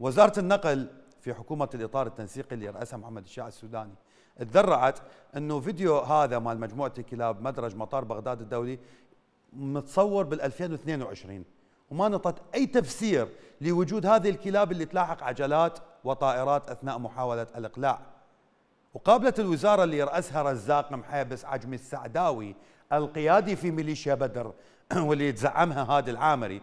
وزارة النقل في حكومة الإطار التنسيقي اللي رأسها محمد الشاعر السوداني اتذرعت أنه فيديو هذا مال مجموعة الكلاب مدرج مطار بغداد الدولي متصور بال2022، وما نطت أي تفسير لوجود هذه الكلاب اللي تلاحق عجلات وطائرات أثناء محاولة الإقلاع. وقابلت الوزارة اللي رأسها رزاق محابس عجمي السعداوي القيادي في ميليشيا بدر واللي يتزعمها هادي العامري،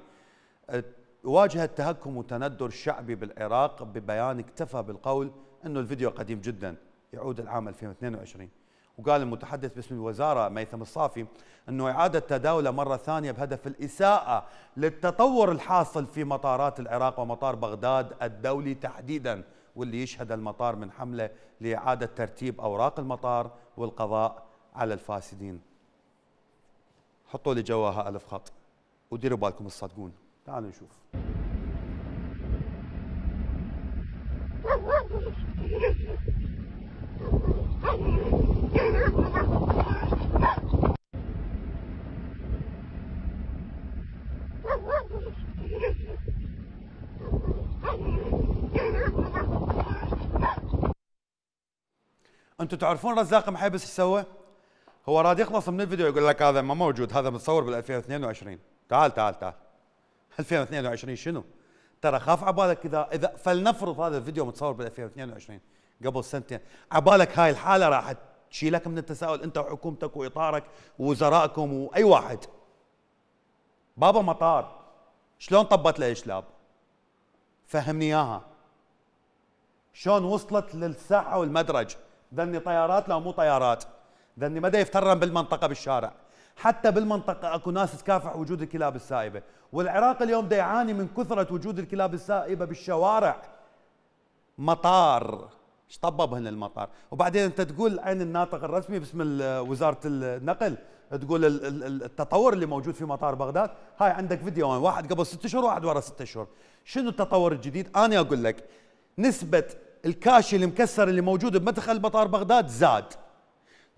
واجهت تهكم وتندر شعبي بالعراق ببيان اكتفى بالقول أنه الفيديو قديم جدا يعود العام 2022. وقال المتحدث باسم الوزارة ميثم الصافي أنه إعادة تداوله مرة ثانية بهدف الإساءة للتطور الحاصل في مطارات العراق ومطار بغداد الدولي تحديدا، واللي يشهد المطار من حملة لإعادة ترتيب أوراق المطار والقضاء على الفاسدين. حطوا لي جواها 1000 خط وديروا بالكم الصادقون. تعالوا نشوف. انتم تعرفون رزاق محابس ايش سوى؟ هو راد يخلص من الفيديو يقول لك هذا ما موجود، هذا متصور بال2022. تعال 2022 شنو؟ ترى خاف عبالك اذا فلنفرض هذا الفيديو متصور بال2022 قبل سنتين، عبالك هاي الحاله راح تشيلك من التساؤل انت وحكومتك واطارك ووزرائكم واي واحد؟ بابا مطار شلون طبت له شلاب؟ فهمني اياها. شلون وصلت للساحه والمدرج؟ ذني طيارات؟ لا مو طيارات، ذني مدى يفترن بالمنطقه بالشارع، حتى بالمنطقه اكو ناس تكافح وجود الكلاب السائبه، والعراق اليوم دا يعاني من كثره وجود الكلاب السائبه بالشوارع. مطار ايش طببهن المطار؟ وبعدين انت تقول عين الناطق الرسمي باسم وزاره النقل تقول التطور اللي موجود في مطار بغداد. هاي عندك فيديوين، واحد قبل 6 اشهر وواحد ورا 6 اشهر. شنو التطور الجديد؟ انا اقول لك نسبه الكاشي المكسر اللي موجود بمدخل مطار بغداد زاد،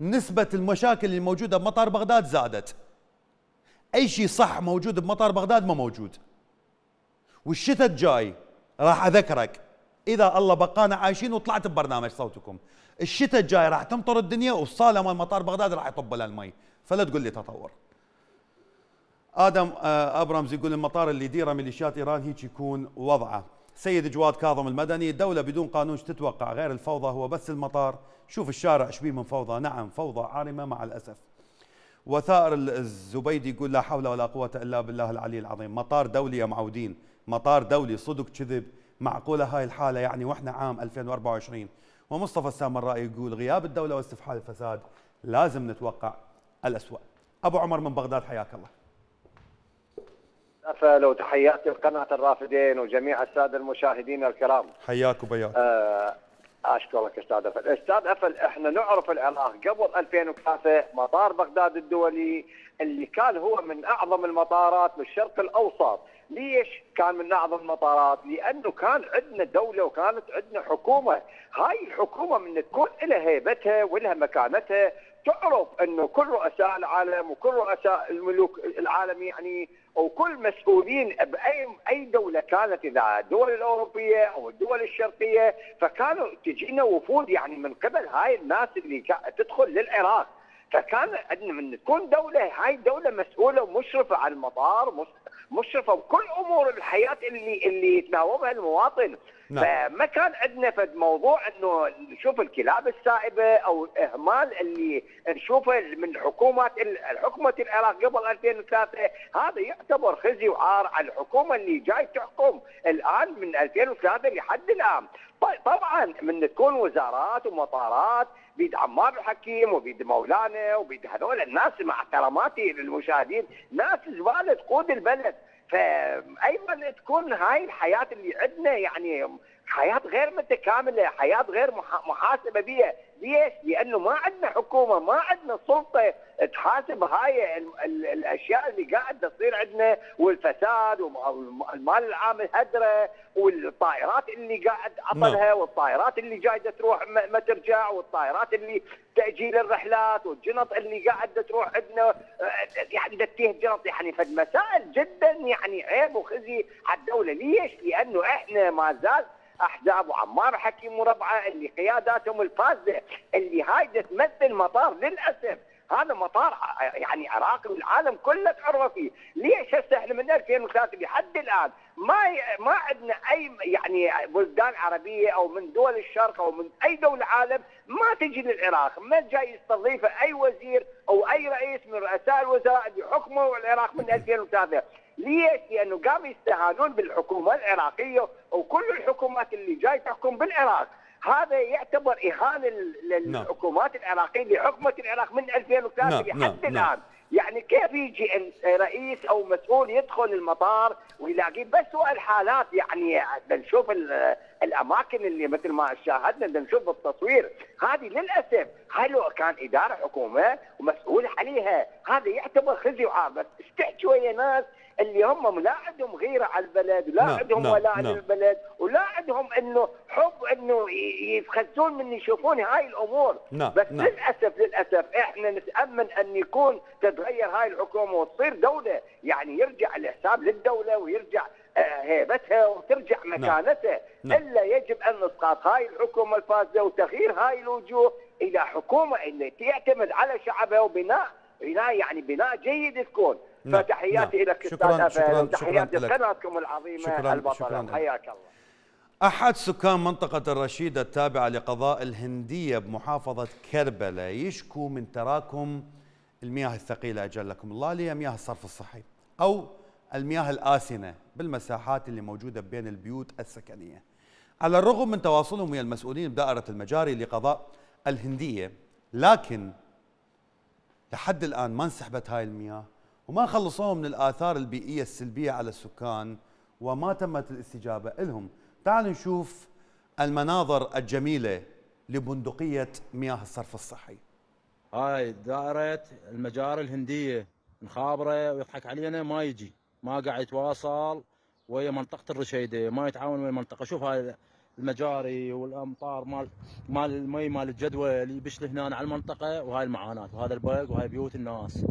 نسبة المشاكل اللي موجودة بمطار بغداد زادت. أي شيء صح موجود بمطار بغداد ما موجود. والشتاء الجاي راح أذكرك اذا الله بقانا عايشين وطلعت ببرنامج صوتكم. الشتاء الجاي راح تمطر الدنيا والصاله مال مطار بغداد راح يطب لها المي، فلا تقول لي تطور. ادم ابرمز يقول المطار اللي يديره ميليشيات ايران هيك يكون وضعه. سيد جواد كاظم المدني، الدوله بدون قانون تتوقع غير الفوضى، هو بس المطار، شوف الشارع شبيه من فوضى، نعم فوضى عارمه مع الاسف. وثائر الزبيدي يقول لا حول ولا قوه الا بالله العلي العظيم، مطار دولي يا معودين، مطار دولي صدق كذب، معقوله هاي الحاله يعني واحنا عام 2024. ومصطفى السامرائي يقول غياب الدوله واستفحال الفساد لازم نتوقع الأسوأ. ابو عمر من بغداد حياك الله. أفل وتحياتي لقناة الرافدين وجميع السادة المشاهدين الكرام. حياك وبياك. أشكرك أستاذ أفل. أستاذ أفل احنا نعرف العراق قبل 2003 مطار بغداد الدولي اللي كان هو من أعظم المطارات بالشرق الأوسط. ليش كان من أعظم المطارات؟ لأنه كان عندنا دولة وكانت عندنا حكومة. هاي الحكومة من تكون لها هيبتها ولها مكانتها تعرف انه كل رؤساء العالم وكل رؤساء الملوك العالم يعني وكل مسؤولين باي دوله كانت اذا الدول الاوروبيه او الدول الشرقيه، فكانوا تجينا وفود يعني من قبل هاي الناس اللي تدخل للعراق، فكان عندنا من تكون دوله هاي الدوله مسؤوله ومشرفه على المطار، مشرفه بكل امور الحياه اللي يتناوبها المواطن. نعم. فما كان عندنا فد موضوع انه نشوف الكلاب السائبه او الاهمال اللي نشوفه من حكومات حكومه العراق قبل 2003. هذا يعتبر خزي وعار على الحكومه اللي جاي تحكم الان من 2003 لحد الان. طبعا من تكون وزارات ومطارات بيد عمار الحكيم وبيد مولانا وبيد هذول الناس مع احتراماتي للمشاهدين ناس زباله تقود البلد. فايضا تكون هاي الحياه اللي عندنا يعني حياه غير متكامله، حياه غير محاسبه بيها. ليش؟ لانه ما عندنا حكومه، ما عندنا سلطه تحاسب هاي الاشياء اللي قاعده تصير عندنا، والفساد والمال العام الهدره والطائرات اللي قاعد عطلها والطائرات اللي جايده تروح ما ترجع والطائرات اللي تاجيل الرحلات والجنط اللي قاعده تروح عندنا يعني تتيه جنط يعني فالمسائل جدا يعني عيب وخزي على الدوله. ليش؟ لانه احنا ما زال احزاب وعمار حكيم وربعه اللي قياداتهم الفاسده اللي هاي تمثل مطار للاسف. هذا مطار يعني عراقي والعالم كله تعرف فيه. ليش هسه احنا من 2003 لحد الان ما عندنا اي يعني بلدان عربيه او من دول الشرق او من اي دوله عالم ما تجي للعراق، ما جاي يستضيفه اي وزير او اي رئيس من رؤساء الوزراء اللي حكموا العراق من 2003. ليش؟ لانه قاموا يستهانون بالحكومه العراقيه وكل الحكومات اللي جاي تحكم بالعراق. هذا يعتبر اهانه للحكومات العراقيه لحكمه العراق من 2003 لحد الان. يعني كيف يجي رئيس او مسؤول يدخل المطار ويلاقيه بس سؤال حالات يعني بنشوف الاماكن اللي مثل ما شاهدنا بنشوف التصوير. هذه للاسف هاي لو كان اداره حكومه ومسؤول عليها هذا يعتبر خزي وعار. بس استحكي ويا ناس اللي هم لا عندهم غيره على البلد ولا عندهم ولاء للبلد ولا عندهم انه حب انه يتخزون من يشوفون هاي الامور. بس للاسف احنا نتامل ان يكون تتغير هاي الحكومه وتصير دوله يعني يرجع الحساب للدوله ويرجع هيبتها وترجع مكانتها. الا يجب ان اسقاط هاي الحكومه الفاسده وتغيير هاي الوجوه الى حكومه اللي تعتمد على شعبها وبناء يعني بناء جيد تكون. فتحياتي لك استاذ أفل وتحياتي لقناتكم العظيمه البطله، حياك الله. احد سكان منطقه الرشيده التابعه لقضاء الهنديه بمحافظه كربلاء يشكو من تراكم المياه الثقيله اجلكم الله اللي هي مياه الصرف الصحي او المياه الآسنة بالمساحات اللي موجوده بين البيوت السكنيه. على الرغم من تواصلهم ويا المسؤولين بدائره المجاري لقضاء الهنديه، لكن لحد الان ما انسحبت هاي المياه وما خلصوهم من الآثار البيئية السلبية على السكان وما تمت الاستجابة لهم. تعالوا نشوف المناظر الجميلة لبندقية مياه الصرف الصحي. هاي دائرة المجاري الهندية نخابره ويضحك علينا ما يجي، ما قاعد يتواصل ويا منطقة الرشيدة، ما يتعاون ويا المنطقة. شوف هاي المجاري والامطار مال المي مال الجدول اللي يبش هنا على المنطقة، وهاي المعاناة وهذا البرق وهاي بيوت الناس.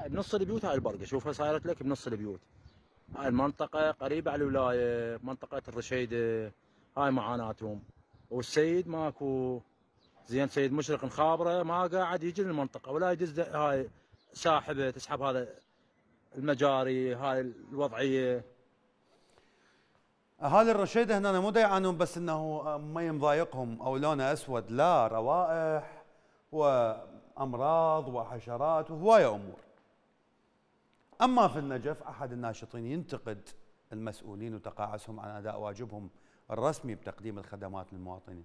هاي بنص البيوت هاي البرقه شوفها صايرت لك بنص البيوت. هاي المنطقه قريبه على الولايه منطقه الرشيده هاي معاناتهم. والسيد ماكو زين، سيد مشرق نخابره ما قاعد يجي للمنطقه ولا يدز، هاي ساحبه تسحب هذا المجاري، هاي الوضعيه. اهالي الرشيده هنا مو دايعانهم بس انه مي مضايقهم او لونه اسود، لا، روائح وامراض وحشرات وهوايه امور. اما في النجف احد الناشطين ينتقد المسؤولين وتقاعسهم عن اداء واجبهم الرسمي بتقديم الخدمات للمواطنين،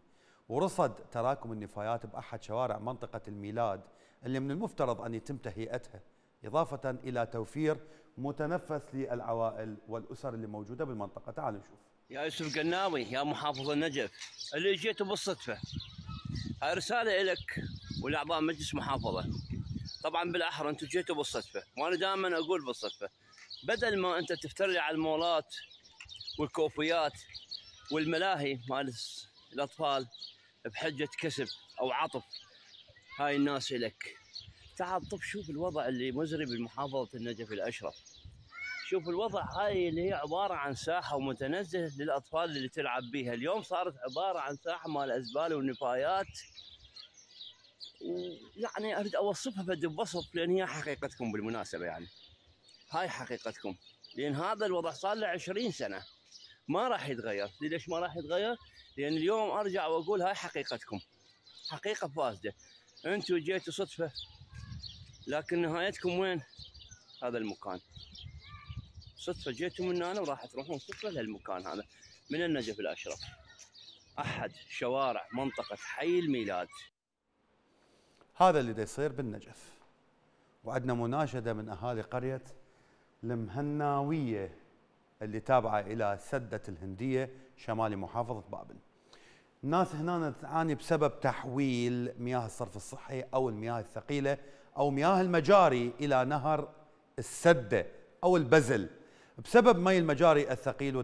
ورصد تراكم النفايات باحد شوارع منطقه الميلاد اللي من المفترض ان يتم تهيئتها، اضافه الى توفير متنفس للعوائل والاسر اللي موجوده بالمنطقه. تعال نشوف. يا يوسف قناوي يا محافظ النجف اللي جيتوا بالصدفه، رساله لك ولاعضاء مجلس محافظه، طبعا بالاحرى انتم جيتوا بالصدفه، وانا دائما اقول بالصدفه، بدل ما انت تفتري على المولات والكوفيات والملاهي مال الاطفال بحجه كسب او عطف هاي الناس لك، تعال طب شوف الوضع اللي مزري بمحافظه النجف الاشرف. شوف الوضع، هاي اللي هي عباره عن ساحه ومتنزه للاطفال اللي تلعب بيها، اليوم صارت عباره عن ساحه مال ازباله ونفايات، ويعني اريد اوصفها بد ببسط لان هي حقيقتكم بالمناسبه، يعني هاي حقيقتكم، لان هذا الوضع صار له 20 سنه ما راح يتغير. ليش ما راح يتغير؟ لان اليوم ارجع واقول هاي حقيقتكم، حقيقه فاسده، انتم جيتوا صدفه لكن نهايتكم وين؟ هذا المكان. صدفه جيتوا من هنا وراح تروحون صدفه لهالمكان هذا من النجف الاشرف. احد شوارع منطقه حي الميلاد. هذا اللي دا يصير بالنجف. وعندنا مناشده من اهالي قريه المهناويه اللي تابعه الى سده الهنديه شمال محافظه بابل. الناس هنا تعاني بسبب تحويل مياه الصرف الصحي او المياه الثقيله أو مياه المجاري إلى نهر السدة أو البزل. بسبب مي المجاري الثقيل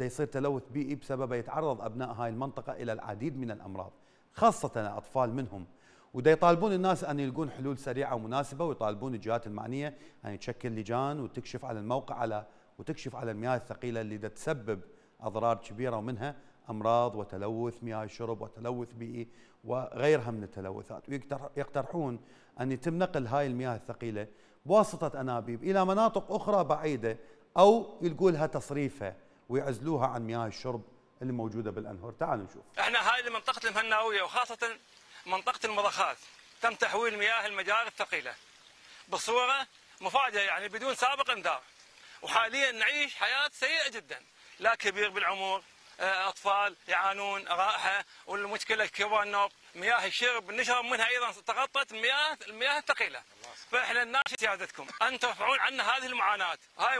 يصير تلوث بيئي، بسببه يتعرض أبناء هاي المنطقة إلى العديد من الأمراض خاصة الأطفال منهم، وده يطالبون الناس أن يلقون حلول سريعة ومناسبة، ويطالبون الجهات المعنية أن تشكل لجان وتكشف على الموقع وتكشف على المياه الثقيلة اللي ده تسبب أضرار كبيرة، ومنها أمراض وتلوث مياه الشرب وتلوث بيئي وغيرها من التلوثات. ويقترحون أن يتم نقل هاي المياه الثقيلة بواسطة أنابيب إلى مناطق أخرى بعيدة، أو يلقوا لها تصريفها ويعزلوها عن مياه الشرب اللي موجودة بالأنهر. تعالوا نشوف. إحنا هاي اللي منطقة المهناوية وخاصة منطقة المضخات تم تحويل مياه المجاري الثقيلة بصورة مفاجئة، يعني بدون سابق إنذار، وحاليا نعيش حياة سيئة جدا. لا كبير بالعمر، أطفال يعانون رائحة، والمشكلة الكبرى أنه مياه الشرب نشرب منها أيضا تغطت المياه الثقيلة. فإحنا نناشد سيادتكم أن ترفعون عنا هذه المعاناة. هاي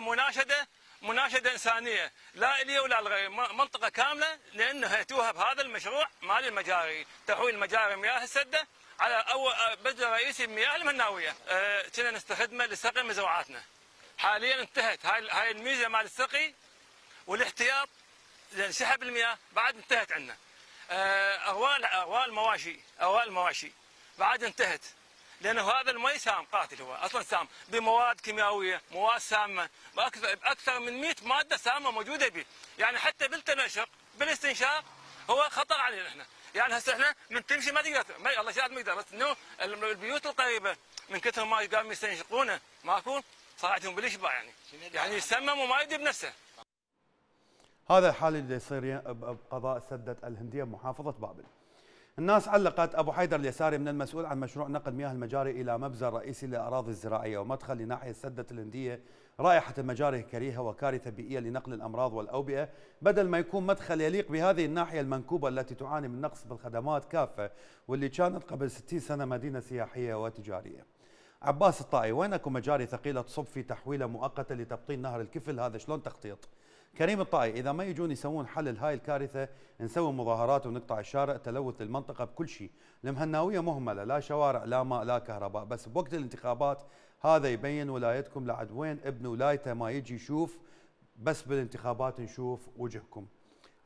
مناشدة إنسانية لا إلي ولا لغير، منطقة كاملة، لأنه هيتوها بهذا المشروع مال المجاري، تحويل مجاري مياه السدة على أول بذر رئيسي مياه المهناوية. كنا نستخدمه لسقي مزروعاتنا، حاليا انتهت هاي الميزة مال السقي والاحتياط، لأن سحب المياه بعد انتهت عنا. أغوال المواشي بعد انتهت، لأنه هذا المي سام قاتل، هو أصلا سام بمواد كيميائية، مواد سامة بأكثر من 100 مادة سامة موجودة به، يعني حتى بالتنشق بالاستنشاق هو خطر علينا احنا. يعني هسه احنا من تمشي ما تقدر، الله شاهد ما تقدر، بس انه البيوت القريبة من كثر ما قاموا يستنشقونه ماكو صار عندهم بالإشباع، يعني يسمم وما يدري بنفسه. هذا الحال اللي يصير بقضاء سدة الهندية بمحافظة بابل. الناس علقت أبو حيدر اليساري من المسؤول عن مشروع نقل مياه المجاري إلى مبزر رئيسي للأراضي الزراعية ومدخل لناحية سدة الهندية. رائحة المجاري كريهة وكارثة بيئية لنقل الأمراض والأوبئة، بدل ما يكون مدخل يليق بهذه الناحية المنكوبة التي تعاني من نقص بالخدمات كافة، واللي كانت قبل 60 سنة مدينة سياحية وتجارية. عباس الطائي، وين اكو مجاري ثقيلة تصب في تحويلة مؤقتة لتبطين نهر الكفل؟ هذا شلون تخطيط؟ كريم الطائي، إذا ما يجون يسوون حل لهاي الكارثة نسوي مظاهرات ونقطع الشارع، تلوث المنطقة بكل شيء. المهناوية مهملة، لا شوارع لا ماء لا كهرباء، بس بوقت الانتخابات هذا يبين ولايتكم لعد وين. ابن ولايته ما يجي يشوف، بس بالانتخابات نشوف وجهكم.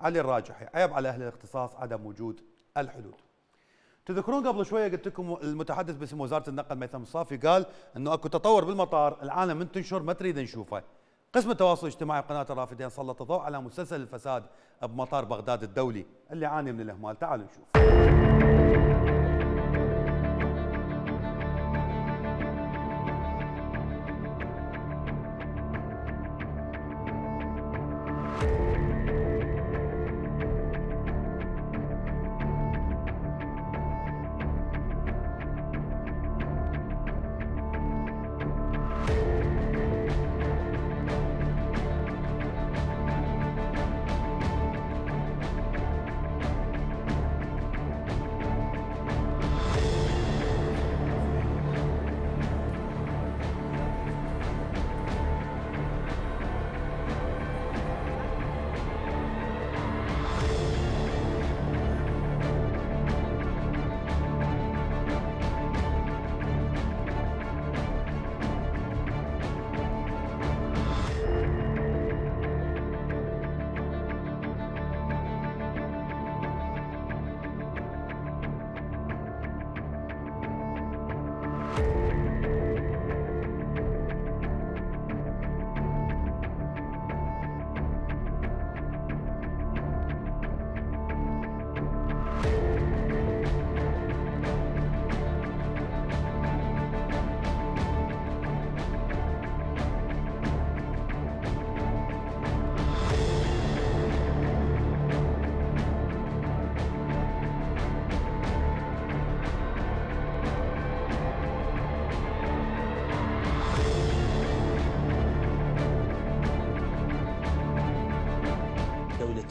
علي الراجحي، عيب على أهل الاختصاص عدم وجود الحلول. تذكرون قبل شوية قلت لكم المتحدث باسم وزارة النقل ميثم الصافي قال أنه أكو تطور بالمطار، العالم من تنشر ما تريد نشوفه. قسم التواصل الاجتماعي بقناة الرافدين سلط الضوء على مسلسل الفساد بمطار بغداد الدولي اللي عاني من الإهمال. تعالوا نشوف.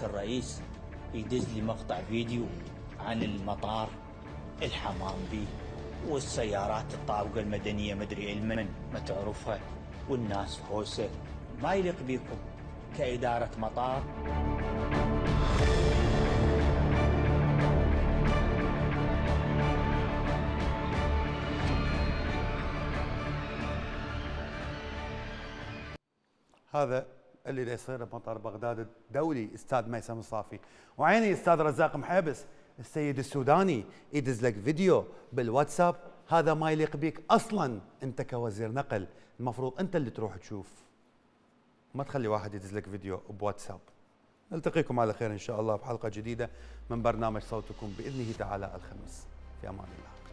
الرئيس يدز لي مقطع فيديو عن المطار الحمام بيه والسيارات الطابقه المدنيه مدري المن ما تعرفها والناس هوسه، ما يليق بيكم كاداره مطار. هذا اللي يصير بمطار بغداد الدولي استاذ ميثم الصافي. وعيني استاذ رزاق محابس، السيد السوداني يدز لك فيديو بالواتساب، هذا ما يليق بيك اصلا، انت كوزير نقل المفروض انت اللي تروح تشوف، ما تخلي واحد يدز لك فيديو بواتساب. نلتقيكم على خير ان شاء الله بحلقه جديده من برنامج صوتكم باذنه تعالى الخميس، في امان الله.